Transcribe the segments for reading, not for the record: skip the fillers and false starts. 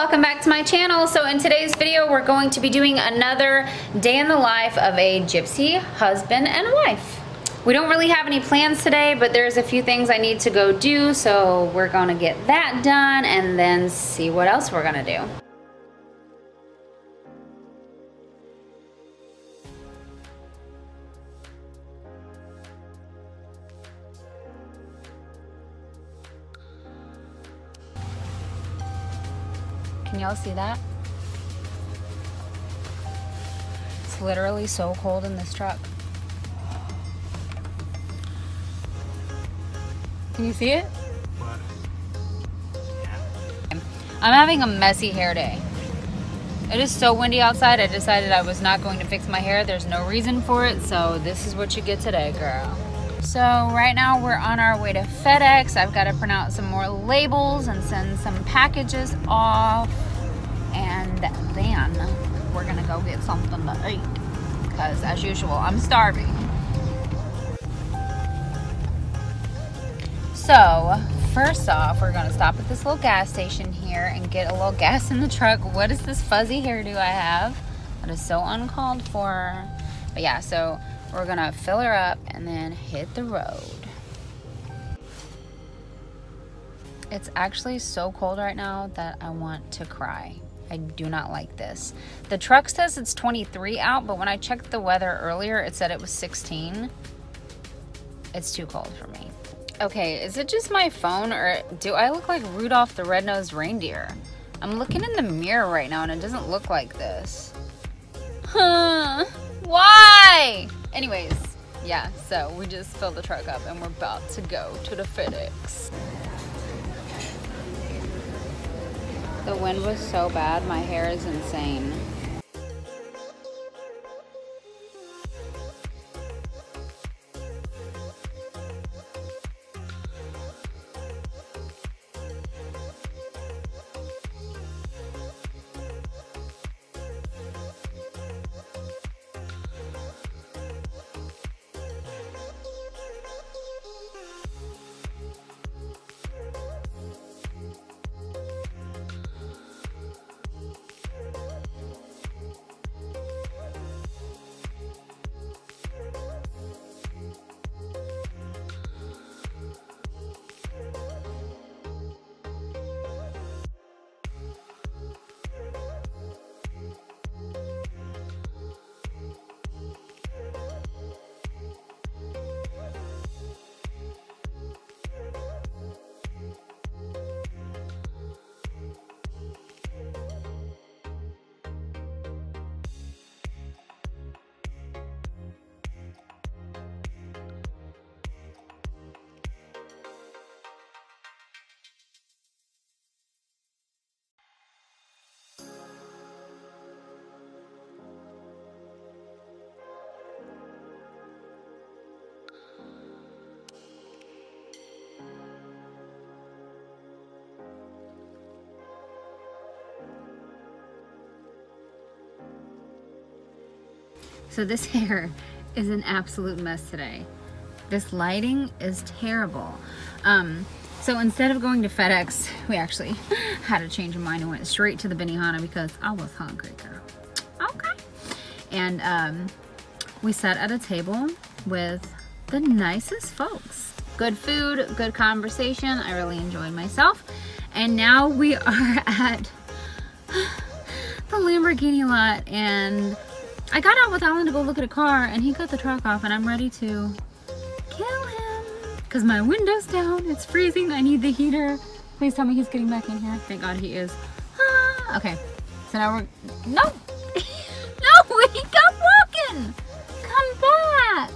welcome back to my channel. So in today's video we're going to be doing another day in the life of a gypsy husband and wife. We don't really have any plans today, but there's a few things I need to go do, so we're gonna get that done and then see what else we're gonna do. Can y'all see that? It's literally so cold in this truck. Can you see it? I'm having a messy hair day. It is so windy outside. I decided I was not going to fix my hair. There's no reason for it, so this is what you get today, girl. So right now we're on our way to FedEx. I've got to print out some more labels and send some packages off, and then we're gonna go get something to eat because, as usual, I'm starving. So first off, we're gonna stop at this little gas station here and get a little gas in the truck. What is this fuzzy hairdo I have? That is so uncalled for. But yeah, so we're gonna fill her up and then hit the road. It's actually so cold right now that I want to cry. I do not like this. The truck says it's 23 out, but when I checked the weather earlier, it said it was 16. It's too cold for me. Okay, is it just my phone or do I look like Rudolph the Red-Nosed Reindeer? I'm looking in the mirror right now and it doesn't look like this. Huh, why? Anyways, yeah, so we just filled the truck up and we're about to go to the FedEx. The wind was so bad, my hair is insane. So this hair is an absolute mess today. This lighting is terrible. So instead of going to FedEx, we actually had a change of mind and went straight to the Benihana because I was hungry, girl. Okay. And we sat at a table with the nicest folks. Good food, good conversation. I really enjoyed myself. And now we are at the Lamborghini lot, and I got out with Alan to go look at a car and he cut the truck off, and I'm ready to kill him because my window's down. It's freezing. I need the heater. Please tell me he's getting back in here. Thank God he is. Ah, okay, so now we're... No! No! He got walking! Come back!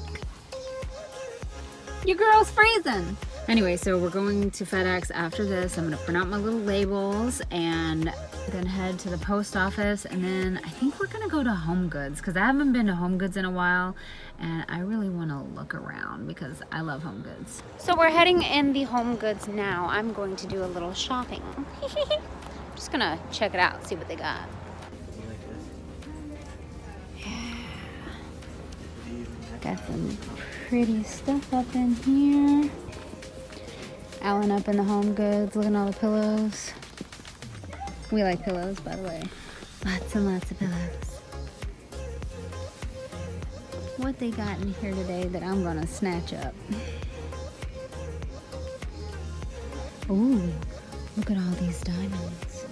Your girl's freezing. Anyway, so we're going to FedEx after this. I'm going to print out my little labels and then head to the post office, and then I think we're gonna go to HomeGoods because I haven't been to HomeGoods in a while and I really want to look around because I love HomeGoods. So we're heading in the HomeGoods now. I'm going to do a little shopping. I'm just gonna check it out, see what they got. Yeah. Got some pretty stuff up in here. Alan up in the HomeGoods, looking at all the pillows. We like pillows, by the way. Lots and lots of pillows. What they got in here today that I'm gonna snatch up. Ooh, look at all these diamonds.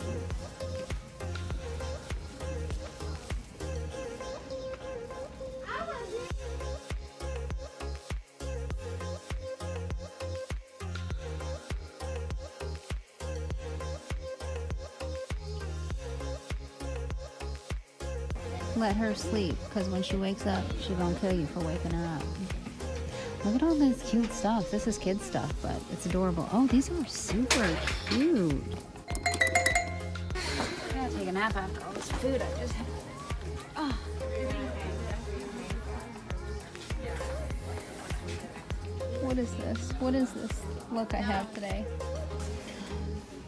Let her sleep, because when she wakes up, she's gonna kill you for waking her up. Look at all this cute stuff. This is kid stuff, but it's adorable. Oh, these are super cute. I gotta take a nap after all this food I just had. Oh. What is this? What is this look I have today?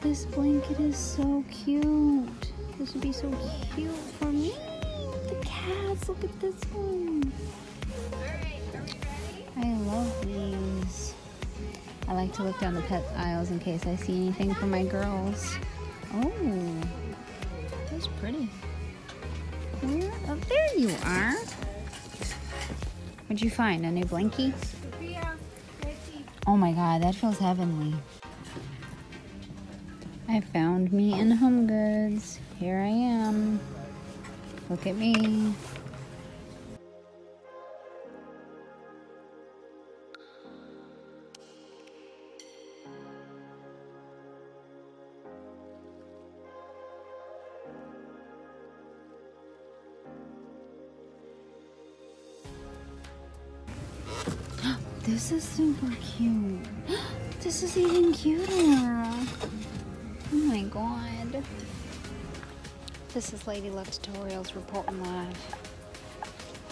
This blanket is so cute. This would be so cute for me. The cats, look at this one. Alright, are we ready? I love these. I like to look down the pet aisles in case I see anything for my girls. Oh, that's pretty. Where? Oh, there you are. What'd you find? A new blankie? Oh my god, that feels heavenly. I found me in HomeGoods. Here I am. Look at me. This is super cute. This is even cuter. Oh my god. This is Lady Luck Tutorials reporting live.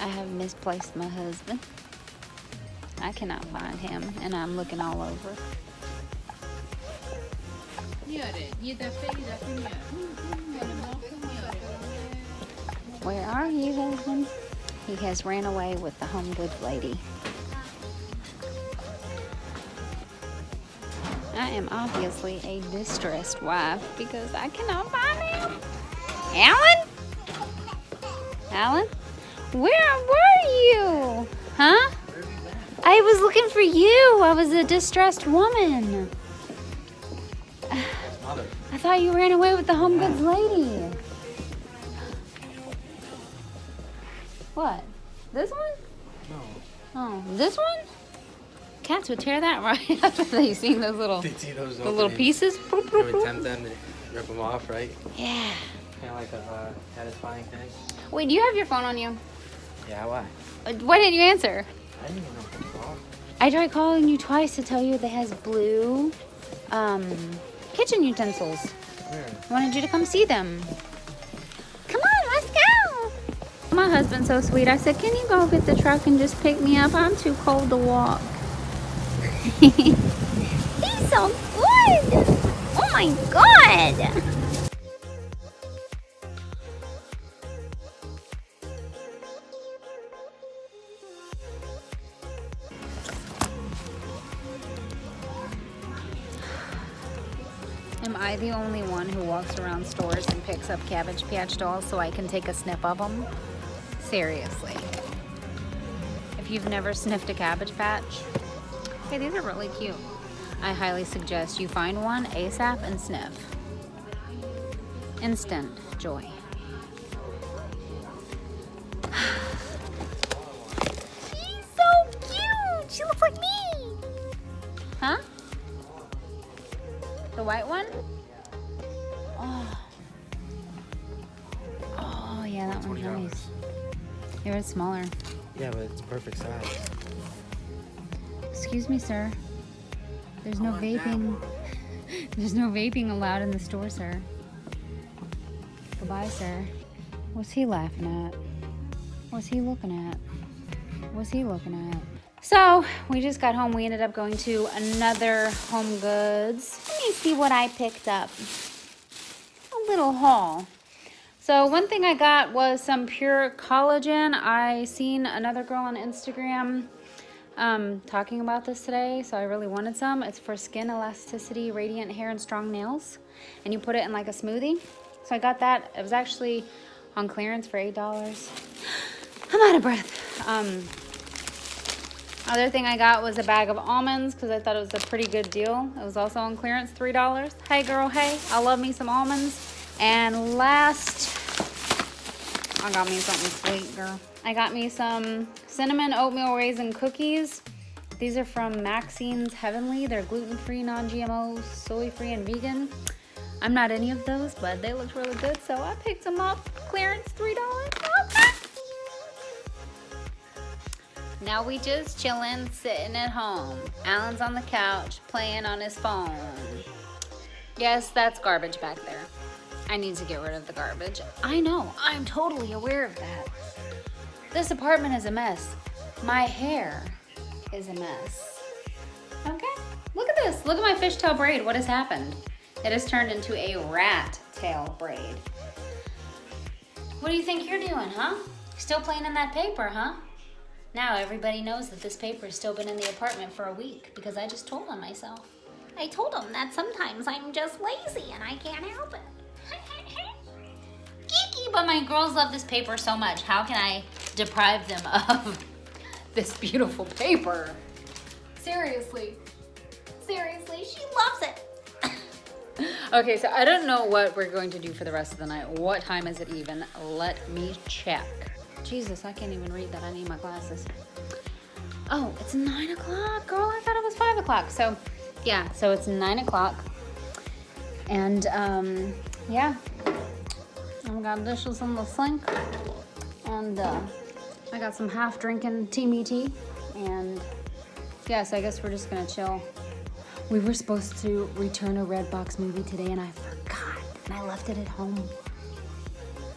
I have misplaced my husband. I cannot find him, and I'm looking all over. Where are you, husband? He has ran away with the HomeGoods lady. I am obviously a distressed wife because I cannot find him. Alan? Alan? Where were you? Huh? I was looking for you. I was a distressed woman. I thought you ran away with the HomeGoods lady. What? This one? No. Oh, this one? Cats would tear that right after they seen those little, the little pieces. You would tempt them to rip them off, right? Yeah. Kind of like a satisfying thing. Wait, do you have your phone on you? Yeah, why? Why didn't you answer? I didn't even know what to call. I tried calling you twice to tell you that it has blue kitchen utensils. Where? I wanted you to come see them. Come on, let's go! My husband's so sweet. I said, can you go get the truck and just pick me up? I'm too cold to walk. He's so good! Oh my god! Am I the only one who walks around stores and picks up Cabbage Patch dolls so I can take a snip of them? Seriously. If you've never sniffed a Cabbage Patch, hey, these are really cute. I highly suggest you find one ASAP and sniff. Instant joy. She's so cute! She looks like me! Huh? The white one? Oh. Oh, yeah, that one's nice. Here it's smaller. Yeah, but it's perfect size. Excuse me, sir. There's no vaping. There's no vaping allowed in the store, sir. Goodbye, sir. What's he laughing at? What's he looking at? What's he looking at? So, we just got home. We ended up going to another HomeGoods. Let me see what I picked up. A little haul. So, one thing I got was some pure collagen. I seen another girl on Instagram talking about this today, so I really wanted some. It's for skin elasticity, radiant hair, and strong nails. And you put it in like a smoothie. So I got that. It was actually on clearance for $8. I'm out of breath. Other thing I got was a bag of almonds because I thought it was a pretty good deal. It was also on clearance, $3. Hey, girl, hey. I love me some almonds. And last, I got me something sweet, girl. I got me some cinnamon oatmeal raisin cookies. These are from Maxine's Heavenly. They're gluten-free, non-GMO, soy-free, and vegan. I'm not any of those, but they look really good, so I picked them up. Clearance, $3. Okay. Now we just chilling, sitting at home. Alan's on the couch, playing on his phone. Yes, that's garbage back there. I need to get rid of the garbage. I know, I'm totally aware of that. This apartment is a mess. My hair is a mess. Okay, look at this. Look at my fishtail braid. What has happened? It has turned into a rat tail braid. What do you think you're doing, huh? Still playing in that paper, huh? Now everybody knows that this paper has still been in the apartment for a week because I just told on myself. I told them that sometimes I'm just lazy and I can't help it. Geeky, but my girls love this paper so much. How can I deprive them of this beautiful paper? Seriously. Seriously, she loves it. Okay, so I don't know what we're going to do for the rest of the night. What time is it even? Let me check. Jesus, I can't even read that. I need my glasses. Oh, it's 9 o'clock. Girl, I thought it was 5 o'clock. So, yeah, so it's 9 o'clock. And, yeah, I got dishes in the sink, and I got some half-drinking teamy tea, and yeah, so I guess we're just gonna chill. We were supposed to return a Redbox movie today, and I forgot, and I left it at home.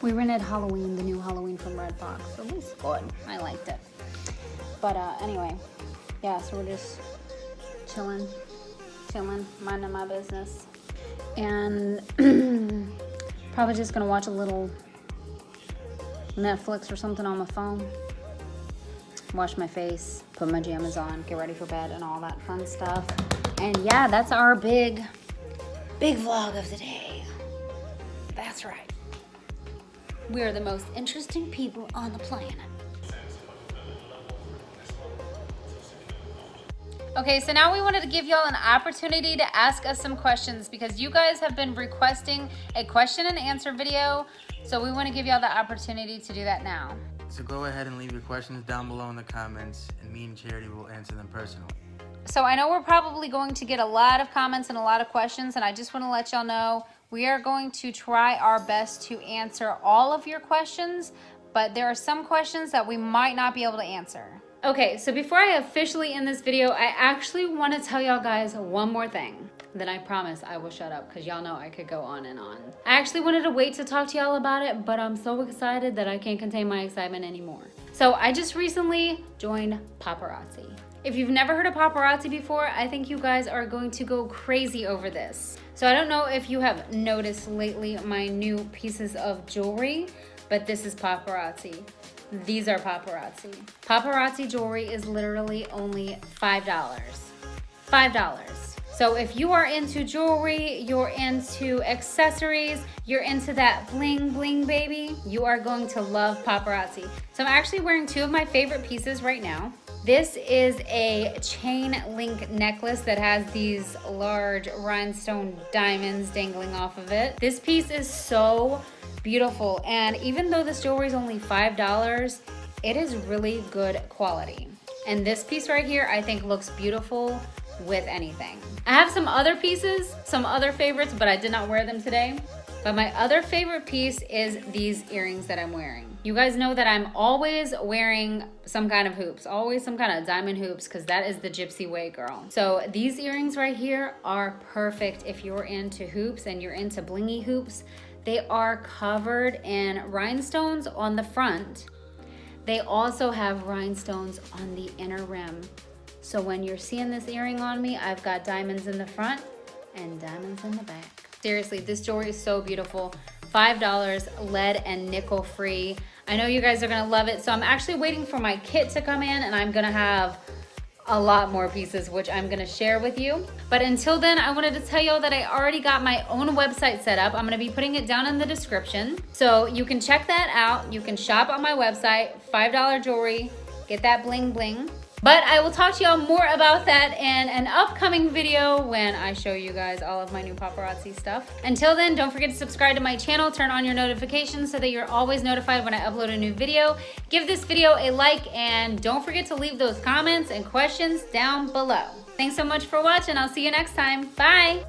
We rented Halloween, the new Halloween from Redbox. It was good. I liked it. But anyway, yeah, so we're just chilling, minding my business. And probably just gonna watch a little Netflix or something on my phone, wash my face, put my jammies on, get ready for bed and all that fun stuff. And yeah, that's our big vlog of the day. That's right. We are the most interesting people on the planet. Okay, so now we wanted to give y'all an opportunity to ask us some questions because you guys have been requesting a question and answer video, so we want to give y'all the opportunity to do that now. So go ahead and leave your questions down below in the comments, and me and Charity will answer them personally. So I know we're probably going to get a lot of comments and a lot of questions, and I just want to let y'all know we are going to try our best to answer all of your questions, but there are some questions that we might not be able to answer. Okay, so before I officially end this video, I actually want to tell y'all guys one more thing. Then I promise I will shut up because y'all know I could go on and on. I actually wanted to wait to talk to y'all about it, but I'm so excited that I can't contain my excitement anymore. So I just recently joined Paparazzi. If you've never heard of Paparazzi before, I think you guys are going to go crazy over this. So I don't know if you have noticed lately my new pieces of jewelry, but this is Paparazzi. These are Paparazzi. Paparazzi jewelry is literally only $5. $5. So if you are into jewelry, you're into accessories, you're into that bling bling baby, you are going to love Paparazzi. So I'm actually wearing two of my favorite pieces right now. This is a chain link necklace that has these large rhinestone diamonds dangling off of it. This piece is so beautiful, and even though this jewelry is only $5, it is really good quality. And this piece right here, I think looks beautiful with anything. I have some other pieces, some other favorites, but I did not wear them today. But my other favorite piece is these earrings that I'm wearing. You guys know that I'm always wearing some kind of hoops, always some kind of diamond hoops, because that is the gypsy way, girl. So these earrings right here are perfect if you're into hoops and you're into blingy hoops. They are covered in rhinestones on the front. They also have rhinestones on the inner rim. So when you're seeing this earring on me, I've got diamonds in the front and diamonds in the back. Seriously, this jewelry is so beautiful. $5, lead and nickel free. I know you guys are gonna love it. So I'm actually waiting for my kit to come in, and I'm gonna have a lot more pieces, which I'm gonna share with you. But until then, I wanted to tell y'all that I already got my own website set up. I'm gonna be putting it down in the description. So you can check that out. You can shop on my website, $5 jewelry, get that bling bling. But I will talk to y'all more about that in an upcoming video when I show you guys all of my new paparazzi stuff. Until then, don't forget to subscribe to my channel, turn on your notifications so that you're always notified when I upload a new video. Give this video a like and don't forget to leave those comments and questions down below. Thanks so much for watching. I'll see you next time. Bye.